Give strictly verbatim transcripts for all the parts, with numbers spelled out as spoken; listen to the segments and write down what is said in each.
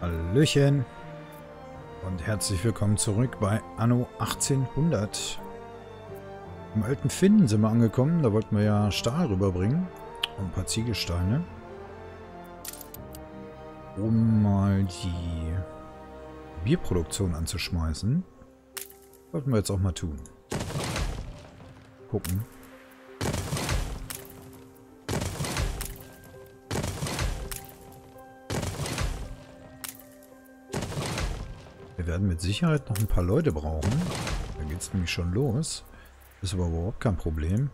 Hallöchen und herzlich willkommen zurück bei Anno achtzehnhundert. Im alten Finden sind wir angekommen, da wollten wir ja Stahl rüberbringen und ein paar Ziegelsteine, um mal die Bierproduktion anzuschmeißen. Wollten wir jetzt auch mal tun. Gucken. Wir werden mit Sicherheit noch ein paar Leute brauchen. Da geht es nämlich schon los. Ist aber überhaupt kein Problem.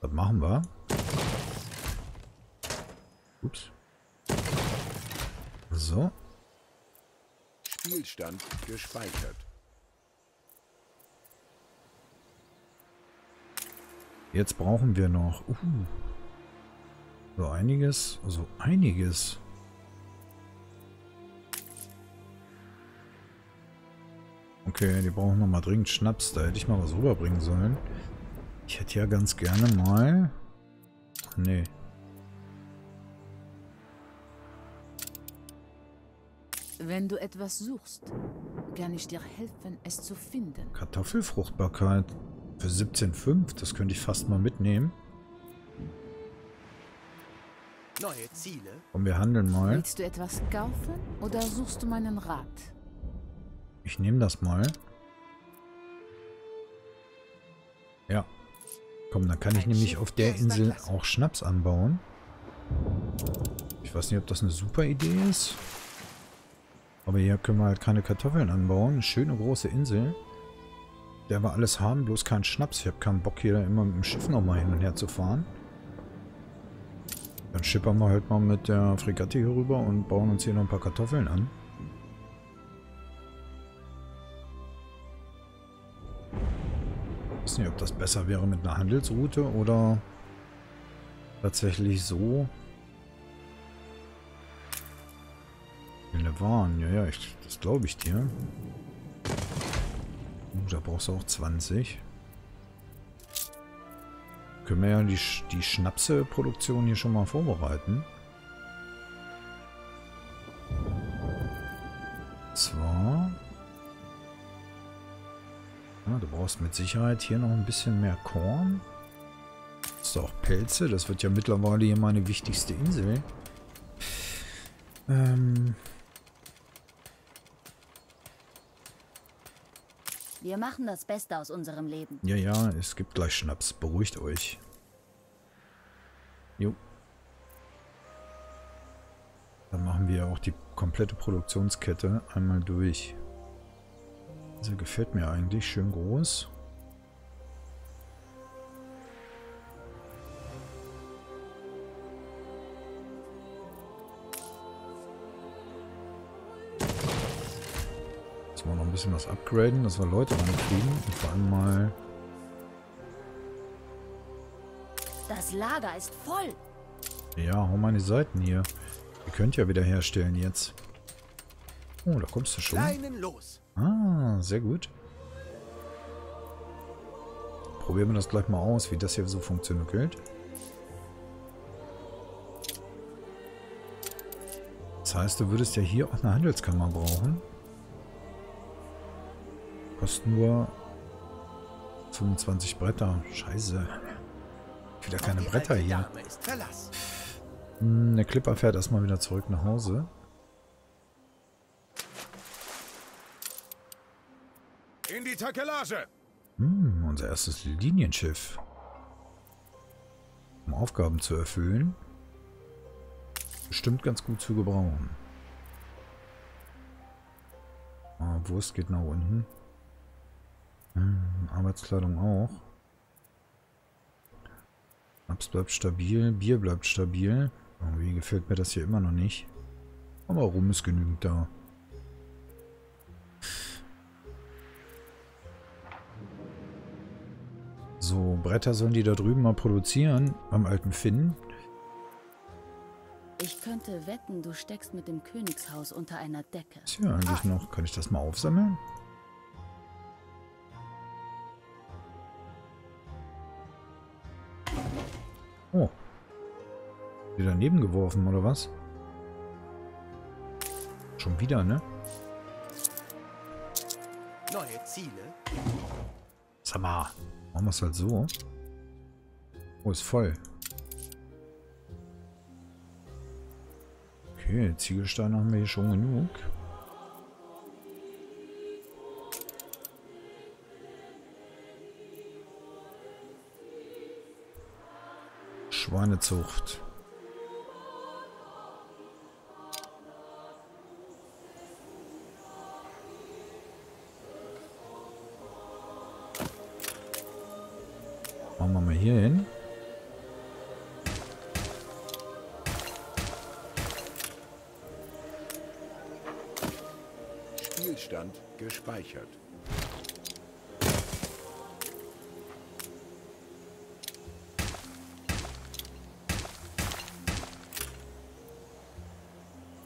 Das machen wir. Ups. So. Spielstand gespeichert. Jetzt brauchen wir noch uh, so einiges, so einiges. Okay, die brauchen nochmal dringend Schnaps. Da hätte ich mal was rüberbringen sollen. Ich hätte ja ganz gerne mal... Ach nee. Wenn du etwas suchst, kann ich dir helfen, es zu finden. Kartoffelfruchtbarkeit für siebzehn Komma fünf. Das könnte ich fast mal mitnehmen. Neue Ziele. Und wir handeln mal. Willst du etwas kaufen oder suchst du meinen Rat? Ich nehme das mal. Ja. Komm, dann kann ich nämlich auf der Insel auch Schnaps anbauen. Ich weiß nicht, ob das eine super Idee ist. Aber hier können wir halt keine Kartoffeln anbauen. Eine schöne große Insel. Der wir alles haben, bloß keinen Schnaps. Ich habe keinen Bock, hier immer mit dem Schiff nochmal hin und her zu fahren. Dann schippern wir halt mal mit der Fregatte hier rüber und bauen uns hier noch ein paar Kartoffeln an. Nicht, ob das besser wäre mit einer Handelsroute oder tatsächlich so. Eine Waren, ja, ja, ich, das glaube ich dir. Uh, da brauchst du auch zwanzig. Können wir ja die, die Schnapse-Produktion hier schon mal vorbereiten. Und zwar. Ja, du brauchst mit Sicherheit hier noch ein bisschen mehr Korn. Das ist auch Pelze. Das wird ja mittlerweile hier meine wichtigste Insel. Ähm. Wir machen das Beste aus unserem Leben. Ja, ja, es gibt gleich Schnaps. Beruhigt euch. Jo. Dann machen wir auch die komplette Produktionskette einmal durch. Also gefällt mir eigentlich. Schön groß. Jetzt wollen wir noch ein bisschen was upgraden, dass wir Leute rankriegen und vor allem mal... Das Lager ist voll! Ja, hau mal die Seiten hier. Ihr könnt ja wieder herstellen jetzt. Oh, da kommst du schon. Los. Ah, sehr gut. Probieren wir das gleich mal aus, wie das hier so funktioniert. Das heißt, du würdest ja hier auch eine Handelskammer brauchen. Kostet nur fünfundzwanzig Bretter. Scheiße. Wieder keine Bretter hier. Hm, der Clipper fährt erstmal wieder zurück nach Hause. In die Takelage. Hm, unser erstes Linienschiff. Um Aufgaben zu erfüllen. Bestimmt ganz gut zu gebrauchen. Ah, Wurst geht nach unten. Hm, Arbeitskleidung auch. Schnaps bleibt stabil, Bier bleibt stabil. Irgendwie gefällt mir das hier immer noch nicht. Aber Rum ist genügend da. So, Bretter sollen die da drüben mal produzieren, am alten Finn. Ich könnte wetten, du steckst mit dem Königshaus unter einer Decke. Ist ja eigentlich ah. noch. Kann ich das mal aufsammeln? Oh. Die daneben geworfen, oder was? schon wieder, ne? Neue Ziele. Sag mal, machen wir es halt so. Oh, ist voll. Okay, Ziegelsteine haben wir hier schon genug. Schweinezucht. Machen wir mal hier hin. Spielstand gespeichert.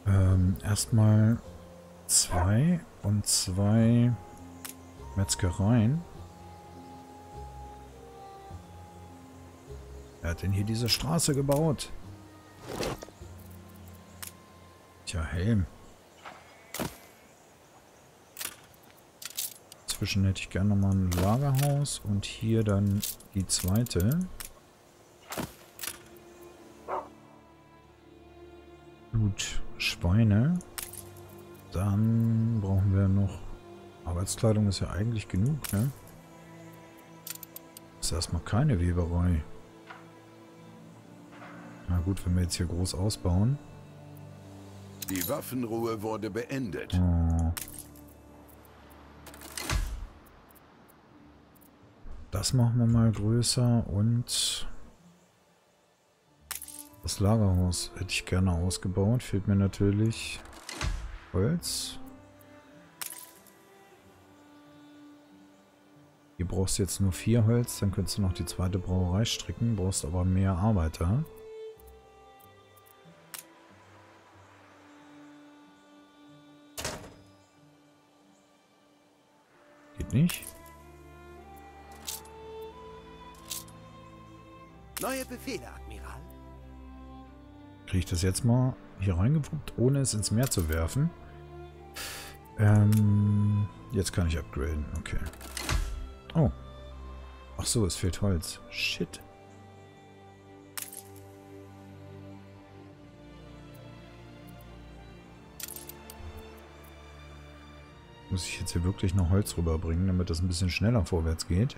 Ähm, erstmal zwei und zwei Metzgereien. Wer hat denn hier diese Straße gebaut? Tja, Helm. Zwischen hätte ich gerne nochmal ein Lagerhaus und hier dann die zweite. Gut, Schweine. Dann brauchen wir noch... Arbeitskleidung ist ja eigentlich genug, ne? Ist erstmal keine Weberei. Na gut, wenn wir jetzt hier groß ausbauen. Die Waffenruhe wurde beendet. Oh. Das machen wir mal größer und das Lagerhaus hätte ich gerne ausgebaut. Fehlt mir natürlich Holz. Hier brauchst du jetzt nur vier Holz, dann könntest du noch die zweite Brauerei stricken, brauchst aber mehr Arbeiter. Nicht. Neue Befehle, Admiral. Kriege ich das jetzt mal hier reingewuppt, ohne es ins Meer zu werfen? Ähm, jetzt kann ich upgraden. Okay. Oh. Ach so, es fehlt Holz. Shit. Muss ich jetzt hier wirklich noch Holz rüberbringen, damit das ein bisschen schneller vorwärts geht.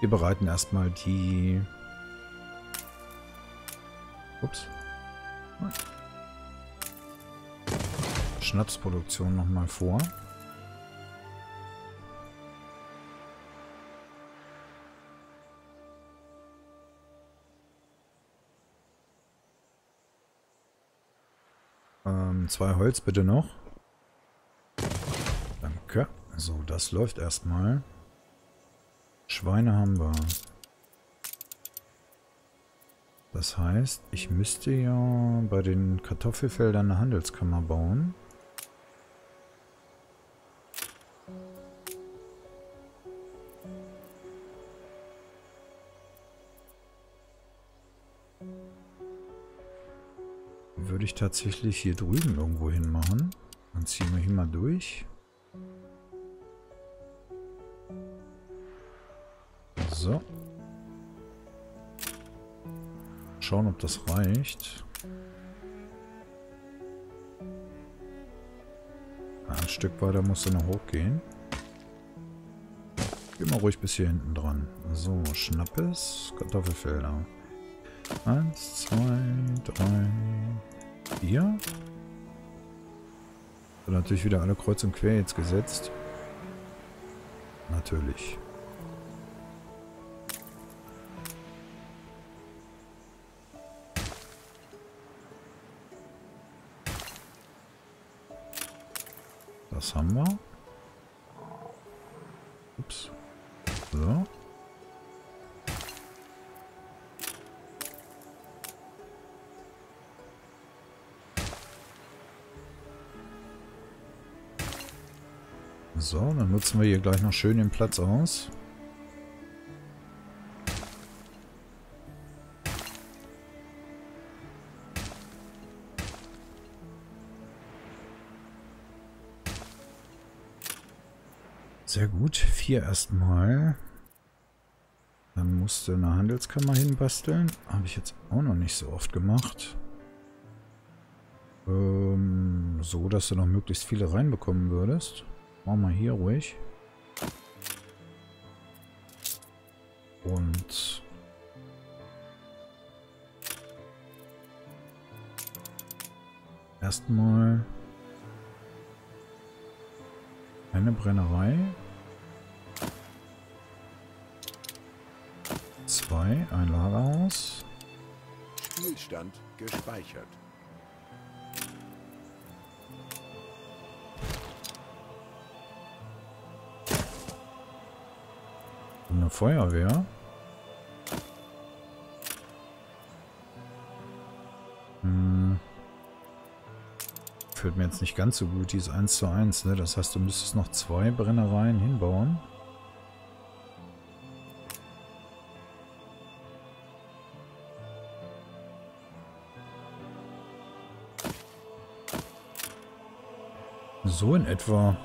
Wir bereiten erstmal die... Ups. Schnapsproduktion nochmal vor. Zwei Holz bitte noch. Danke. So, das läuft erstmal. Schweine haben wir. Das heißt, ich müsste ja bei den Kartoffelfeldern eine Handelskammer bauen. Würde ich tatsächlich hier drüben irgendwo hin machen. Dann ziehen wir hier mal durch. So. Schauen, ob das reicht. Ein Stück weiter musst du noch hochgehen. Geh mal ruhig bis hier hinten dran. So, Schnappes, Kartoffelfelder. Eins, zwei, drei... Hier. Dann natürlich wieder alle kreuz und quer jetzt gesetzt. Natürlich. Das haben wir. Ups. So. So, dann nutzen wir hier gleich noch schön den Platz aus. Sehr gut. Vier erstmal. Dann musst du eine Handelskammer hinbasteln. Habe ich jetzt auch noch nicht so oft gemacht. Ähm, so, dass du noch möglichst viele reinbekommen würdest. Machen wir hier ruhig. Und erstmal eine Brennerei. Zwei, ein Lagerhaus. Spielstand gespeichert. Eine Feuerwehr. Hm. Fühlt mir jetzt nicht ganz so gut, die ist eins zu eins, ne? Das heißt, du müsstest noch zwei Brennereien hinbauen. So in etwa.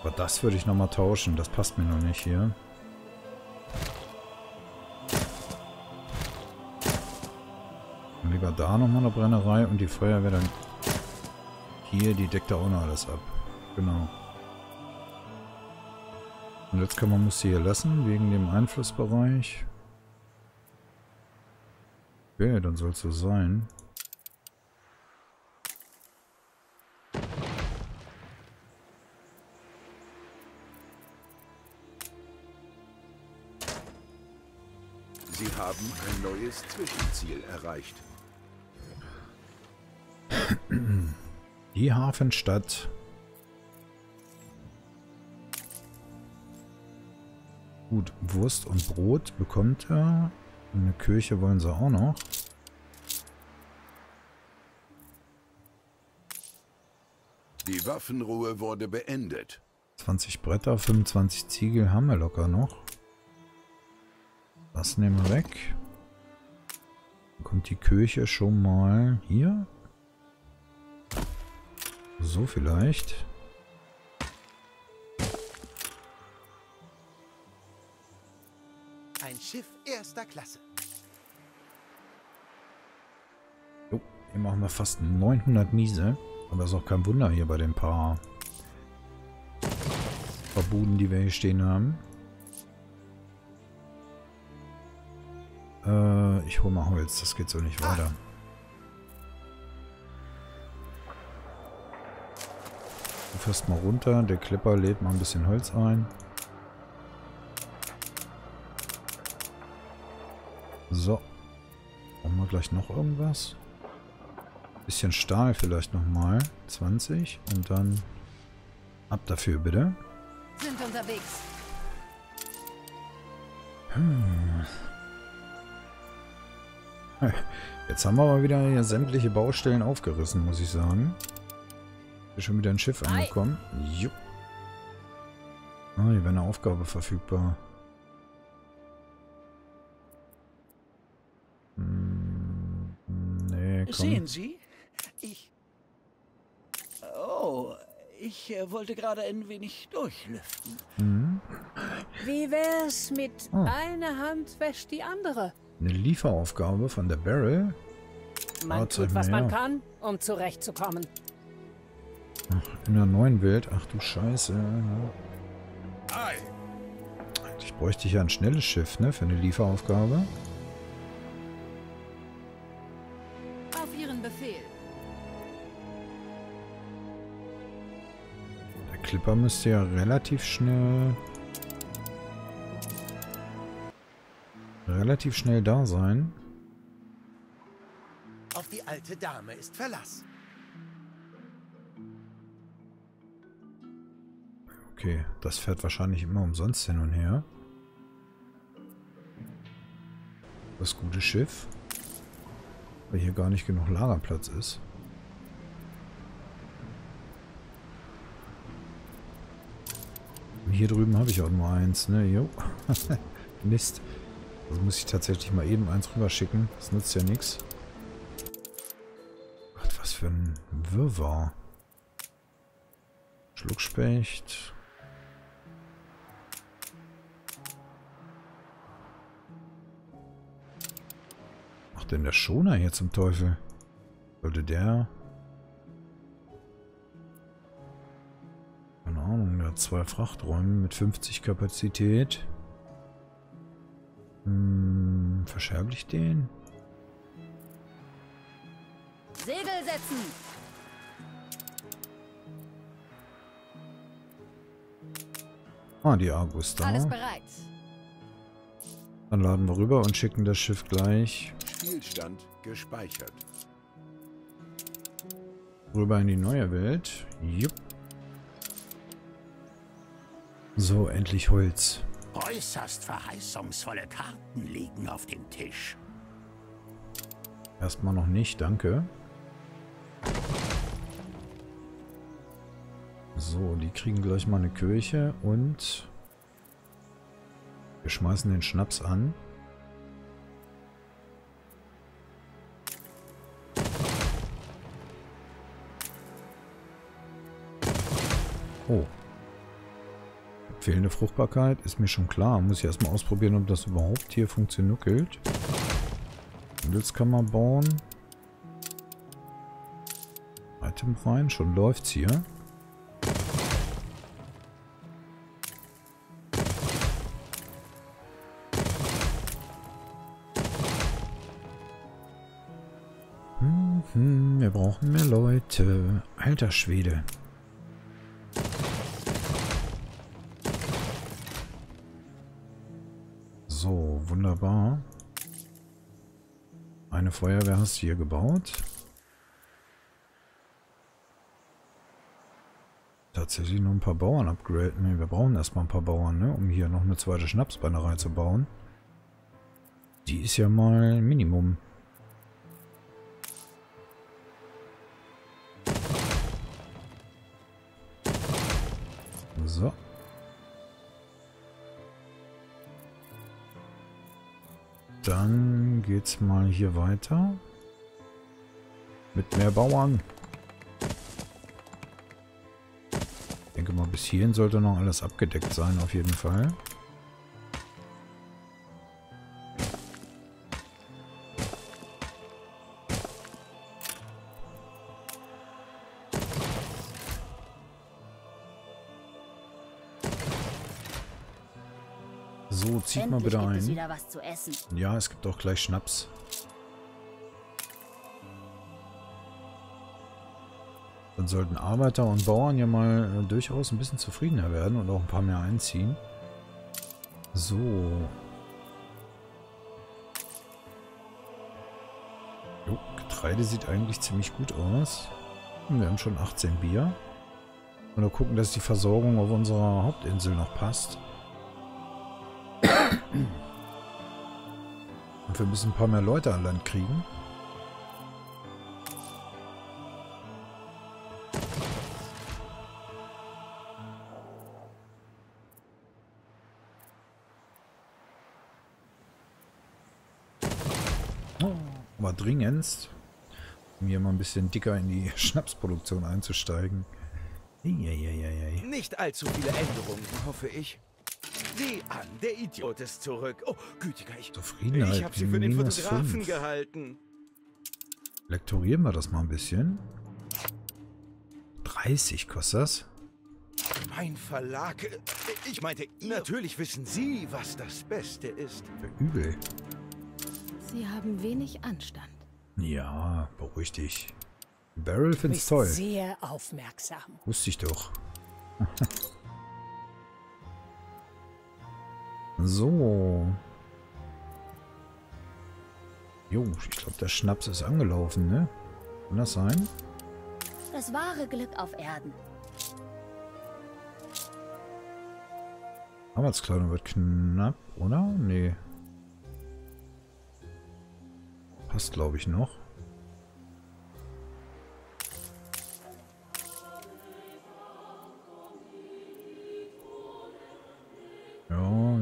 Aber das würde ich nochmal tauschen. Das passt mir noch nicht hier. Und lieber da nochmal eine Brennerei und die Feuerwehr dann hier. Die deckt da auch noch alles ab. Genau. Und jetzt kann man muss sie hier lassen, wegen dem Einflussbereich. Okay, dann soll es so sein. Sie haben ein neues Zwischenziel erreicht. Die Hafenstadt. Gut, Wurst und Brot bekommt er. Eine Kirche wollen sie auch noch. Die Waffenruhe wurde beendet. zwanzig Bretter, fünfundzwanzig Ziegel haben wir locker noch. Das nehmen wir weg. Dann kommt die Kirche schon mal hier. So vielleicht. Ein Schiff erster Klasse. So, hier machen wir fast neunhundert Miese. Aber ist auch kein Wunder hier bei den paar, paar Buden, die wir hier stehen haben. Ich hole mal Holz, das geht so nicht weiter. Du fährst mal runter, der Klepper lädt mal ein bisschen Holz ein. So. Brauchen wir gleich noch irgendwas? Ein bisschen Stahl vielleicht nochmal. zwanzig und dann ab dafür bitte. Sind unterwegs. Hm. Jetzt haben wir aber wieder hier sämtliche Baustellen aufgerissen, muss ich sagen. Ist schon wieder ein Schiff angekommen. Jupp. Ah, hier wäre eine Aufgabe verfügbar. Hm, nee, komm. Sehen Sie? Ich... Oh, ich äh, wollte gerade ein wenig durchlüften. Mhm. Wie wär's mit oh. einer Hand wäscht die andere? Eine Lieferaufgabe von der Barrel. Man tut, was man kann, um zurechtzukommen. Ach, in der neuen Welt. Ach du Scheiße. Eigentlich bräuchte ich ja ein schnelles Schiff, ne? Für eine Lieferaufgabe. Auf Ihren Befehl. Der Clipper müsste ja relativ schnell... relativ schnell da sein. Auf die alte Dame ist Verlass. Okay, das fährt wahrscheinlich immer umsonst hin und her. Das gute Schiff. Weil hier gar nicht genug Lagerplatz ist. Und hier drüben habe ich auch nur eins, ne? Jo. Mist. Also muss ich tatsächlich mal eben eins rüberschicken. Das nutzt ja nichts. Gott, was für ein Wirrwarr. Schluckspecht. macht denn der Schoner hier zum Teufel? Sollte der... Keine Ahnung, der hat zwei Frachträume mit fünfzig Kapazität. Hm, verscherbe ich den? Segel setzen! Ah, die Argus da. Alles bereit. Dann laden wir rüber und schicken das Schiff gleich. Spielstand gespeichert. Rüber in die neue Welt. Jupp. So, endlich Holz. Äußerst verheißungsvolle Karten liegen auf dem Tisch. Erstmal noch nicht, danke. So, die kriegen gleich mal eine Kirche und wir schmeißen den Schnaps an. Oh. Fehlende Fruchtbarkeit, ist mir schon klar. Muss ich erstmal ausprobieren, ob das überhaupt hier funktioniert. Handelskammer bauen. Item rein, schon läuft's hier. Wir brauchen mehr Leute. Alter Schwede. So, wunderbar. Eine Feuerwehr hast du hier gebaut. Tatsächlich nur ein paar Bauern upgraden. Ne, wir brauchen erstmal ein paar Bauern, ne, um hier noch eine zweite Schnapsbrennerei zu bauen. Die ist ja mal Minimum. So. Dann geht's mal hier weiter. Mit mehr Bauern. Ich denke mal, bis hierhin sollte noch alles abgedeckt sein, auf jeden Fall. So, zieht mal bitte ein. Ja, es gibt auch gleich Schnaps. Dann sollten Arbeiter und Bauern ja mal äh, durchaus ein bisschen zufriedener werden und auch ein paar mehr einziehen. So. Jo, Getreide sieht eigentlich ziemlich gut aus. Und wir haben schon achtzehn Bier. Und wir gucken, dass die Versorgung auf unserer Hauptinsel noch passt. Und wir müssen ein paar mehr Leute an Land kriegen. Oh, aber dringendst, um hier mal ein bisschen dicker in die Schnapsproduktion einzusteigen. Eieieiei. Nicht allzu viele Änderungen, hoffe ich. Sieh an, der Idiot ist zurück. Oh, gütiger, ich... Zufriedenheit, ich hab sie für den Fotografen gehalten. Lektorieren wir das mal ein bisschen. dreißig kostet das. Mein Verlag... Ich meinte, natürlich wissen Sie, was das Beste ist. Übel. Sie haben wenig Anstand. Ja, beruhig dich. Beryl find's toll. Sehr aufmerksam. Wusste ich doch. So. Jo, ich glaube, der Schnaps ist angelaufen, ne? Kann das sein? Das wahre Glück auf Erden. Arbeitskleidung wird knapp, oder? Nee. Passt, glaube ich, noch.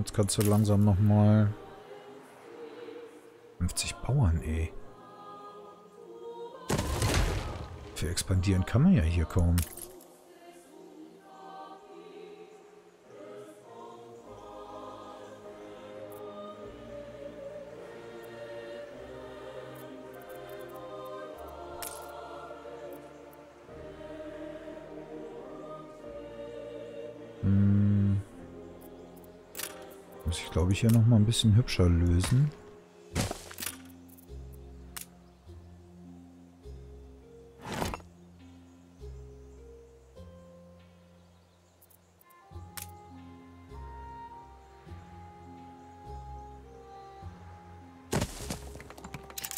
Jetzt kannst du langsam nochmal fünfzig Bauern, ey. Für expandieren kann man ja hier kaum. Muss ich, glaube ich, hier nochmal ein bisschen hübscher lösen.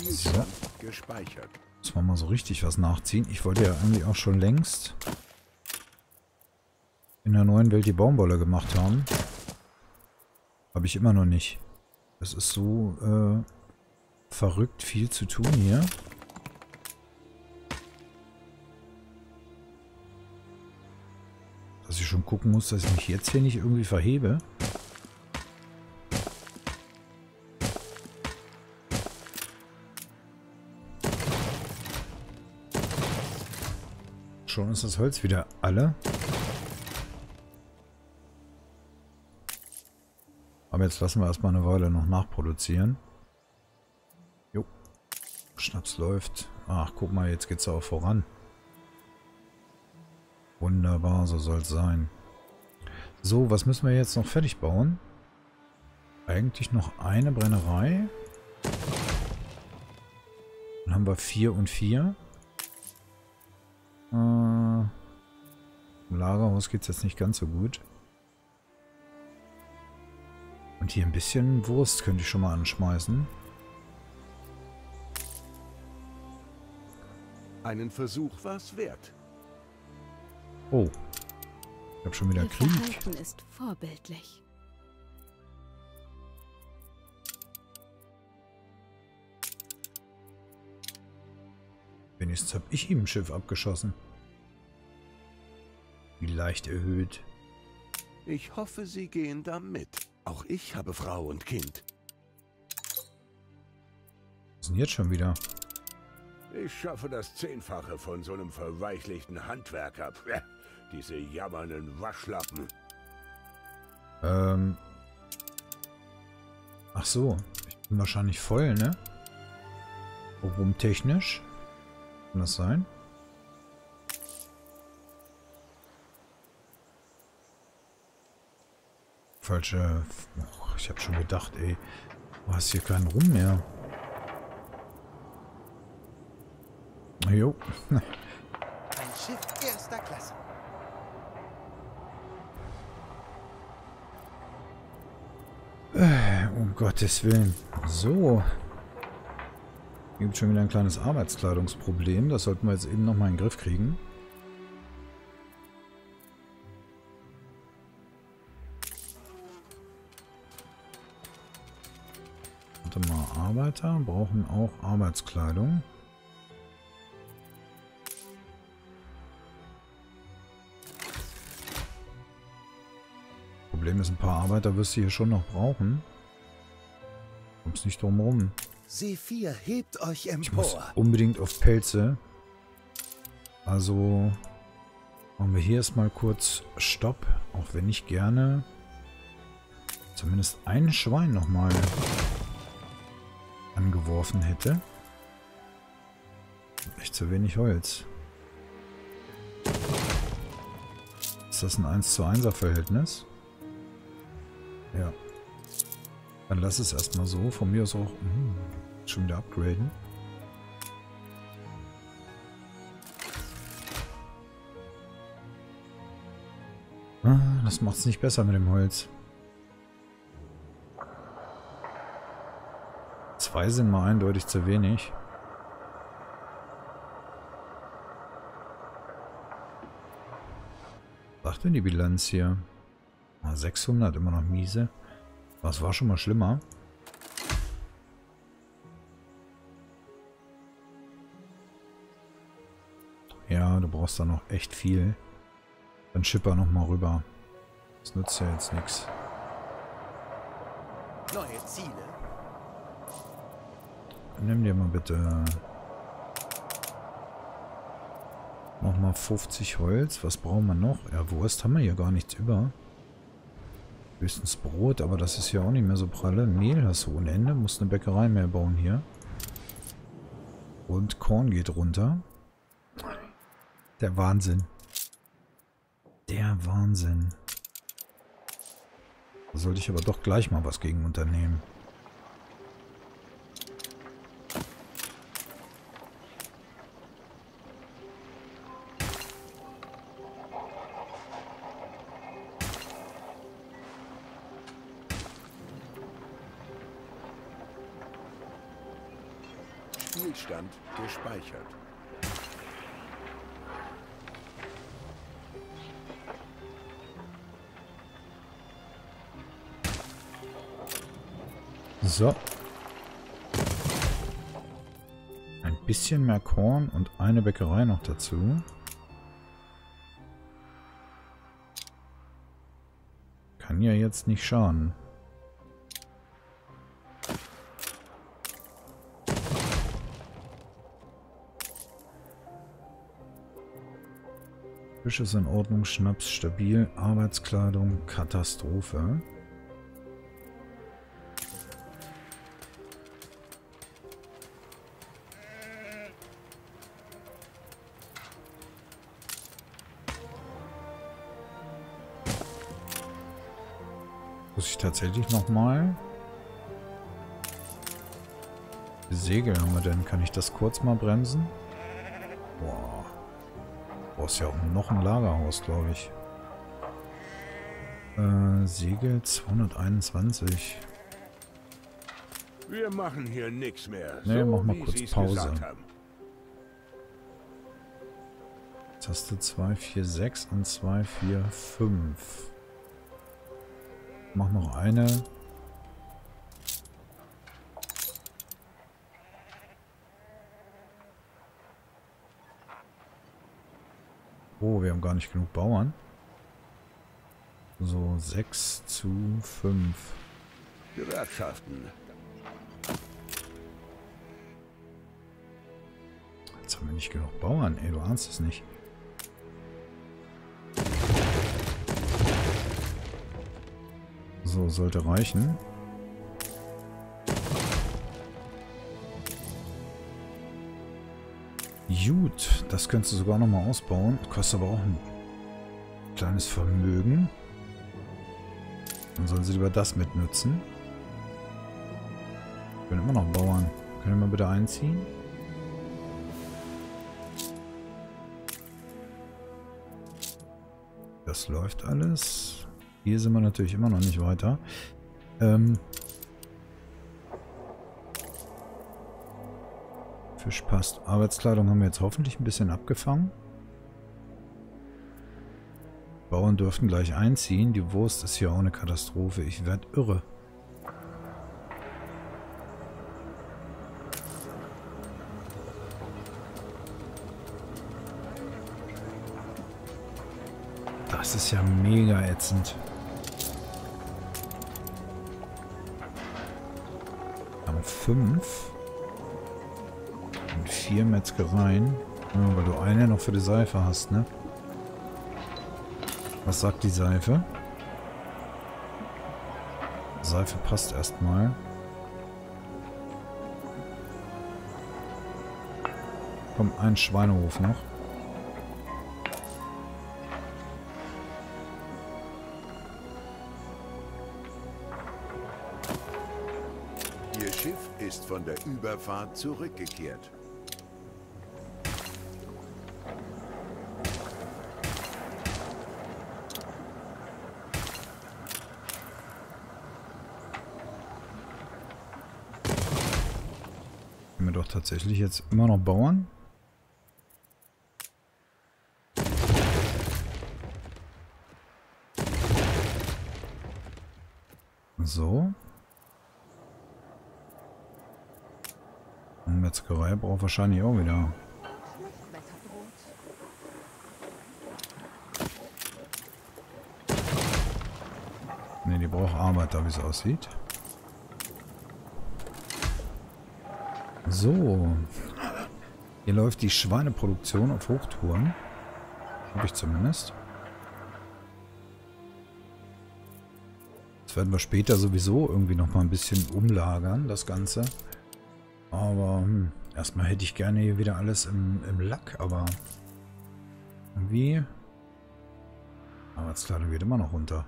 So. Gespeichert. Muss man mal so richtig was nachziehen. Ich wollte ja eigentlich auch schon längst in der neuen Welt die Baumwolle gemacht haben. Habe ich immer noch nicht. Das ist so äh, verrückt viel zu tun hier. Dass ich schon gucken muss, dass ich mich jetzt hier nicht irgendwie verhebe. Schon ist das Holz wieder alle. Aber jetzt lassen wir erstmal eine Weile noch nachproduzieren. Jo. Schnaps läuft. Ach, guck mal, jetzt geht's auch voran. Wunderbar, so soll es sein. So, was müssen wir jetzt noch fertig bauen? Eigentlich noch eine Brennerei. Dann haben wir vier und vier. Im Lagerhaus geht es jetzt nicht ganz so gut. Und hier ein bisschen Wurst könnte ich schon mal anschmeißen. Einen Versuch war's wert. Oh. Ich habe schon wieder Ihr Krieg. Verhalten ist vorbildlich. Wenigstens habe ich ihm ein Schiff abgeschossen. Wie leicht erhöht. Ich hoffe, Sie gehen da mit. Auch ich habe Frau und Kind. Was sind jetzt schon wieder? Ich schaffe das Zehnfache von so einem verweichlichten Handwerk ab. Diese jammernden Waschlappen. Ähm. Ach so. Ich bin wahrscheinlich voll, ne? Warum technisch? Kann das sein? Falsche... Oh, ich habe schon gedacht, ey. Du hast hier keinen Rum mehr. Jo. Ein Schiff erster Klasse. Äh, um Gottes Willen. So. Hier gibt schon wieder ein kleines Arbeitskleidungsproblem. Das sollten wir jetzt eben nochmal in den Griff kriegen. Mal Arbeiter brauchen auch Arbeitskleidung. Problem ist, ein paar Arbeiter wirst du hier schon noch brauchen. Kommst nicht drum rum. See vier hebt euch empor. Ich muss unbedingt auf Pelze. Also machen wir hier erstmal kurz Stopp, auch wenn ich gerne zumindest ein Schwein nochmal angeworfen hätte. Echt zu wenig Holz. Ist das ein eins zu eins Verhältnis? Ja. Dann lass es erstmal so. Von mir aus auch mh, schon wieder upgraden. Das macht es nicht besser mit dem Holz. Zwei sind mal eindeutig zu wenig. Was sagt denn die Bilanz hier? sechshundert, immer noch miese. Das war schon mal schlimmer. Ja, du brauchst da noch echt viel. Dann schipper noch mal rüber. Das nützt ja jetzt nichts. Neue Ziele. Nimm dir mal bitte nochmal fünfzig Holz. Was brauchen wir noch? Ja, Wurst haben wir hier gar nichts über. Höchstens Brot, aber das ist ja auch nicht mehr so pralle. Mehl hast du ohne Ende. Musst eine Bäckerei mehr bauen hier. Und Korn geht runter. Der Wahnsinn. Der Wahnsinn. Da sollte ich aber doch gleich mal was gegen unternehmen. Spielstand gespeichert. So. Ein bisschen mehr Korn und eine Bäckerei noch dazu. Kann ja jetzt nicht schaden. Fisch ist in Ordnung, Schnaps stabil, Arbeitskleidung Katastrophe. Muss ich tatsächlich nochmal? Segel haben wir denn? Kann ich das kurz mal bremsen? Boah. Brauchst ja auch noch ein Lagerhaus, glaube ich. Äh, Segel zweihunderteinundzwanzig. Wir machen hier nichts mehr. Ne, so mach mal kurz Pause. Jetzt hast du zwei vier sechs und zwei vier fünf. Mach noch eine. Oh, wir haben gar nicht genug Bauern. So, sechs zu fünf. Gewerkschaften. Jetzt haben wir nicht genug Bauern. Ey, du ahnst es nicht. So, sollte reichen. Gut, das könntest du sogar nochmal ausbauen. Kostet aber auch ein kleines Vermögen. Dann sollen sie lieber das mitnutzen. Ich bin immer noch Bauern. Können wir mal bitte einziehen? Das läuft alles. Hier sind wir natürlich immer noch nicht weiter. Ähm... Fisch passt. Arbeitskleidung haben wir jetzt hoffentlich ein bisschen abgefangen. Bauern dürften gleich einziehen. Die Wurst ist hier auch eine Katastrophe. Ich werde irre. Das ist ja mega ätzend. Am fünf... Vier Metzgereien. Ja, weil du eine noch für die Seife hast, ne? Was sagt die Seife? Seife passt erstmal. Komm, ein Schweinehof noch. Ihr Schiff ist von der Überfahrt zurückgekehrt. Doch tatsächlich jetzt immer noch Bauern. So. Und Metzgerei braucht wahrscheinlich auch wieder. Ne, die braucht Arbeiter, wie es aussieht. So, hier läuft die Schweineproduktion auf Hochtouren. Habe ich zumindest. Das werden wir später sowieso irgendwie nochmal ein bisschen umlagern, das Ganze. Aber hm, erstmal hätte ich gerne hier wieder alles im, im Lack, aber irgendwie... Arbeitskleidung geht immer noch runter.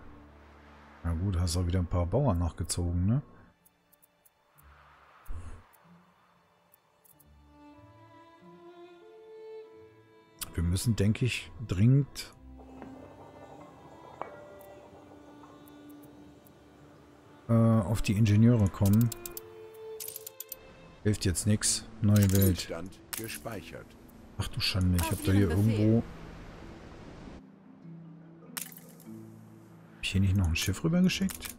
Na gut, hast auch wieder ein paar Bauern nachgezogen, ne? Wir müssen, denke ich, dringend äh, auf die Ingenieure kommen. Hilft jetzt nichts. Neue Welt. Gespeichert. Ach du Schande, ich habe da hier irgendwo... Hab ich hier nicht noch ein Schiff rübergeschickt?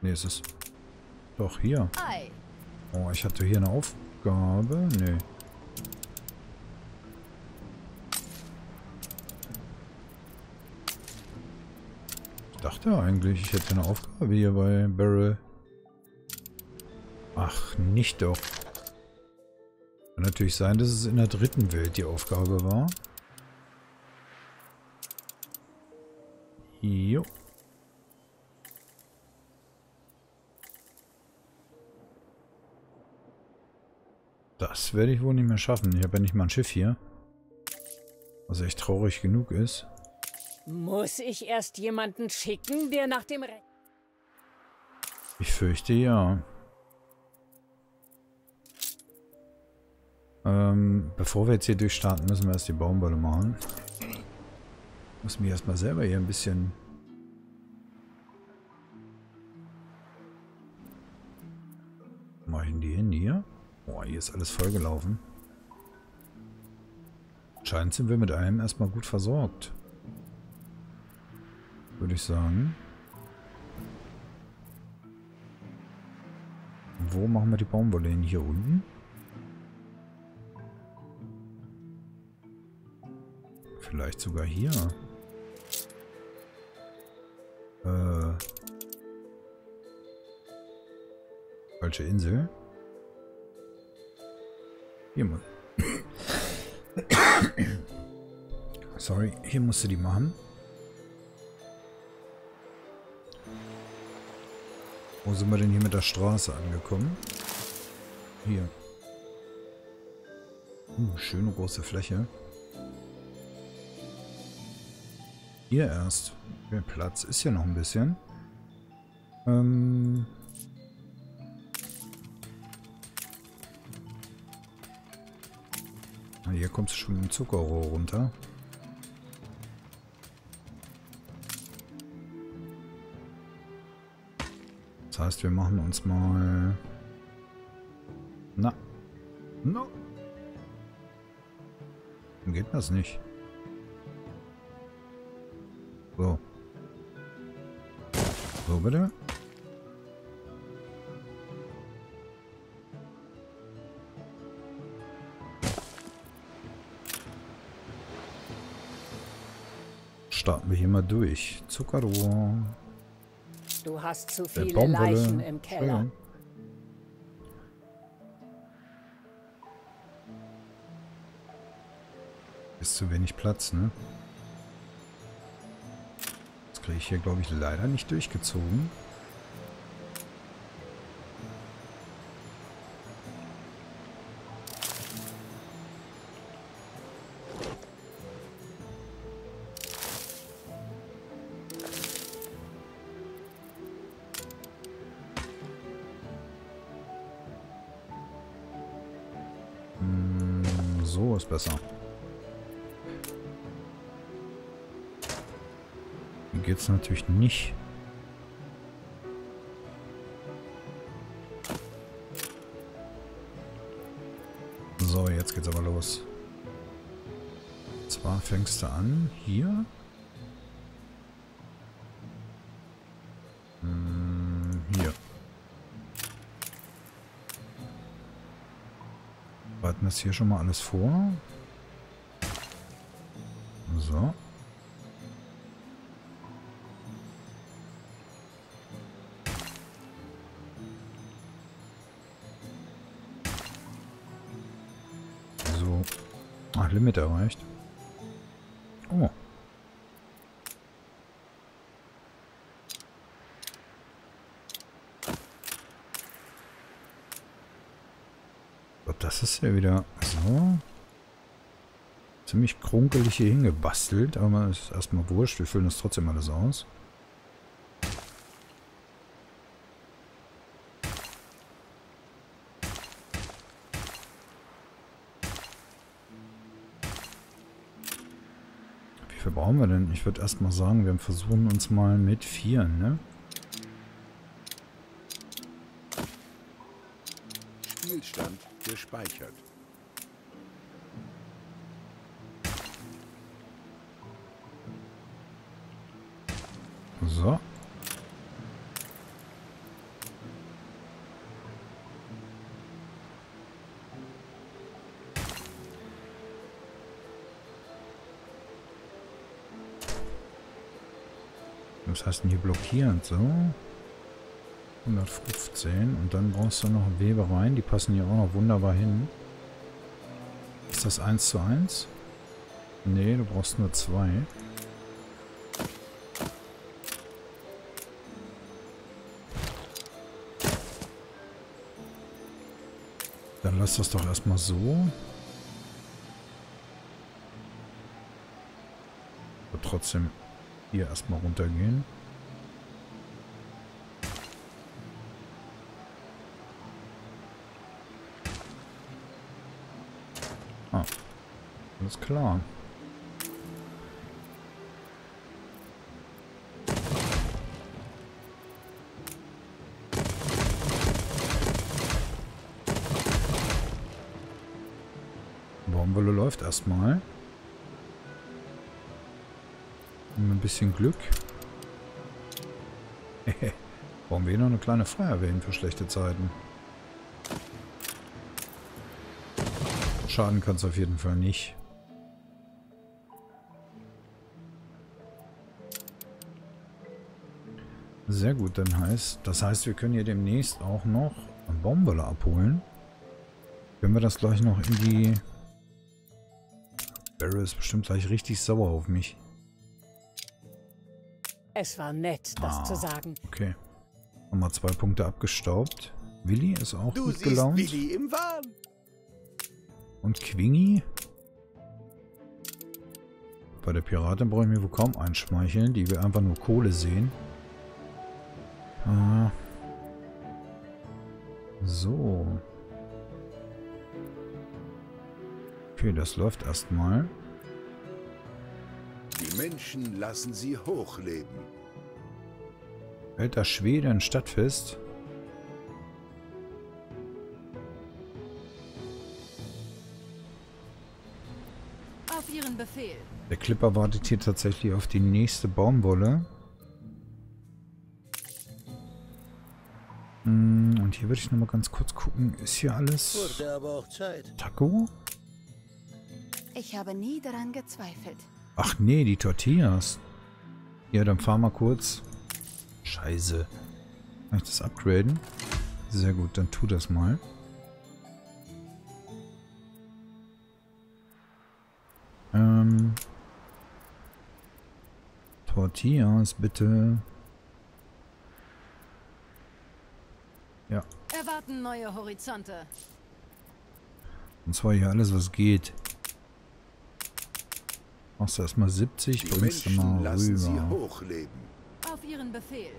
Ne, es ist... Doch, hier. Oh, ich hatte hier eine Aufgabe. Ne. Ich dachte eigentlich, ich hätte eine Aufgabe hier bei Barrel. Ach, nicht doch. Kann natürlich sein, dass es in der dritten Welt die Aufgabe war. Jo. Das werde ich wohl nicht mehr schaffen. Ich habe ja nicht mal ein Schiff hier. Was echt traurig genug ist. Muss ich erst jemanden schicken, der nach dem Recht... Ich fürchte ja. Ähm, bevor wir jetzt hier durchstarten, müssen wir erst die Baumwolle machen. Ich muss mich erstmal selber hier ein bisschen... Mach ich die hin hier? Boah, hier ist alles vollgelaufen. Anscheinend sind wir mit allem erstmal gut versorgt. Würde ich sagen. Und wo machen wir die Baumwolle hin? Hier unten? Vielleicht sogar hier. Äh. Falsche Insel. Hier muss. Sorry, hier musst du die machen. Wo sind wir denn hier mit der Straße angekommen? Hier. Uh, schöne große Fläche. Hier erst. Der Platz ist hier noch ein bisschen. Ähm hier kommt es schon mit dem Zuckerrohr runter. Das heißt, wir machen uns mal... Na. No. Dann geht das nicht. So. So, bitte. Starten wir hier mal durch. Zuckerrohr. Du hast zu viele Leichen im Keller. Ist zu wenig Platz, ne? Kriege ich hier, glaube ich, leider nicht durchgezogen. Hm, so ist besser. Geht's natürlich nicht. So, jetzt geht's aber los. Und zwar fängst du an hier. Hm, hier. Warten das hier schon mal alles vor. So. Limit erreicht. Oh. Das ist ja wieder so. ziemlich krunkelig hier hingebastelt, aber ist erstmal wurscht, wir füllen das trotzdem alles aus. Wie viel brauchen wir denn? Ich würde erstmal sagen, wir versuchen uns mal mit vier, ne? Spielstand gespeichert. So. Was heißt denn hier blockiert? So. hundertfünfzehn. Und dann brauchst du noch Webereien. Die passen hier auch noch wunderbar hin. Ist das eins zu eins? Nee, du brauchst nur zwei. Dann lass das doch erstmal so. Aber trotzdem hier erstmal runtergehen. Ah, alles klar. Baumwolle läuft erstmal. Und ein bisschen Glück. Brauchen wir hier noch eine kleine Feuerwehr hin für schlechte Zeiten. Schaden kannst du auf jeden Fall nicht. Sehr gut, dann heißt das heißt, wir können hier demnächst auch noch eine Baumwolle abholen. Können wir das gleich noch in die... Barry ist bestimmt gleich richtig sauer auf mich. Es war nett, das ah, zu sagen. Okay. Nochmal zwei Punkte abgestaubt. Willi ist auch du gut gelaunt. Willi im Wahn. Und Quingi? Bei der Piratin brauche ich mir wohl kaum einschmeicheln, die will einfach nur Kohle sehen. Ah. So. Okay, das läuft erstmal. Die Menschen lassen sie hochleben. Alter Schwede, ein Stadtfest. Auf ihren Befehl. Der Clipper wartet hier tatsächlich auf die nächste Baumwolle. Und hier würde ich nochmal ganz kurz gucken. Ist hier alles... Taco? Ich habe nie daran gezweifelt. Ach nee, die Tortillas. Ja, dann fahr mal kurz. Scheiße. Kann ich das upgraden? Sehr gut, dann tu das mal. Ähm. Tortillas, bitte. Ja. Erwarten neue Horizonte. Und zwar hier alles, was geht. Machst du erstmal siebzig, bringst du mal rüber. Sie hochleben. Auf ihren Befehl.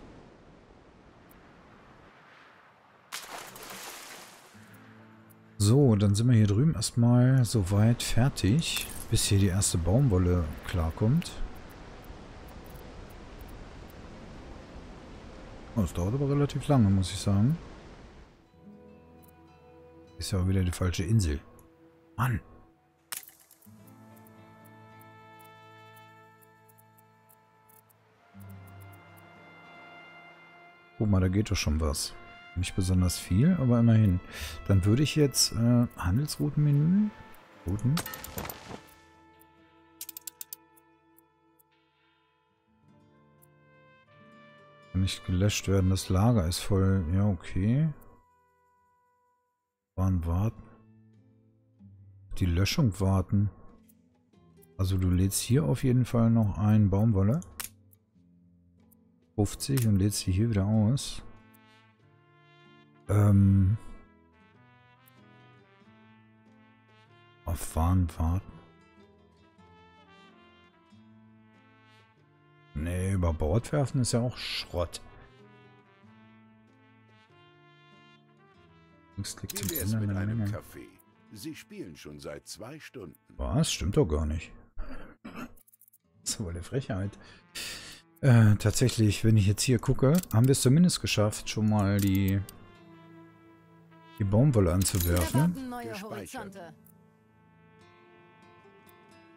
So, dann sind wir hier drüben erstmal soweit fertig, bis hier die erste Baumwolle klarkommt. Oh, das dauert aber relativ lange, muss ich sagen. Ist ja auch wieder die falsche Insel. Mann! Guck mal, da geht doch schon was. Nicht besonders viel, aber immerhin. Dann würde ich jetzt äh, Handelsroutenmenü. Routen. Kann nicht gelöscht werden. Das Lager ist voll. Ja, okay. Wann warten? Die Löschung warten. Also du lädst hier auf jeden Fall noch einen Baumwolle. fünfzig und lädst sie hier wieder aus. Ähm. Auf Waren warten. Nee, über Bord werfen ist ja auch Schrott. Linksklick zum Ende mit einem Kaffee. Sie spielen schon seit zwei Stunden. Was? Stimmt doch gar nicht. Das ist wohl eine Frechheit. Äh, tatsächlich, wenn ich jetzt hier gucke, haben wir es zumindest geschafft, schon mal die, die Baumwolle anzuwerfen. Wir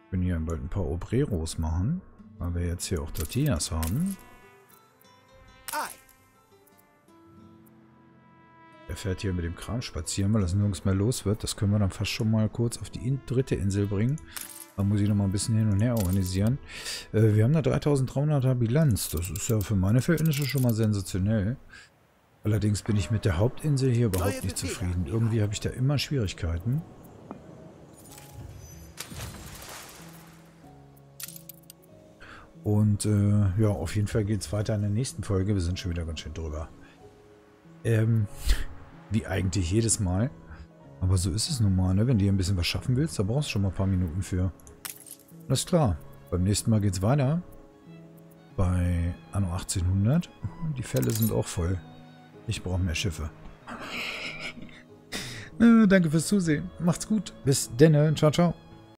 können hier bald ein paar Obreros machen, weil wir jetzt hier auch Tortillas haben. Er fährt hier mit dem Kram spazieren, weil das nirgends mehr los wird. Das können wir dann fast schon mal kurz auf die dritte Insel bringen. Da muss ich noch mal ein bisschen hin und her organisieren. Äh, wir haben eine dreitausenddreihunderter Bilanz. Das ist ja für meine Verhältnisse schon mal sensationell. Allerdings bin ich mit der Hauptinsel hier überhaupt nicht zufrieden. Irgendwie habe ich da immer Schwierigkeiten. Und äh, ja, auf jeden Fall geht es weiter in der nächsten Folge. Wir sind schon wieder ganz schön drüber. Ähm... Wie eigentlich jedes Mal. Aber so ist es nun mal, ne? Wenn du hier ein bisschen was schaffen willst, da brauchst du schon mal ein paar Minuten für. Alles klar. Beim nächsten Mal geht's weiter. Bei Anno achtzehnhundert. Die Fälle sind auch voll. Ich brauche mehr Schiffe. äh, danke fürs Zusehen. Macht's gut. Bis denne. Ciao, ciao.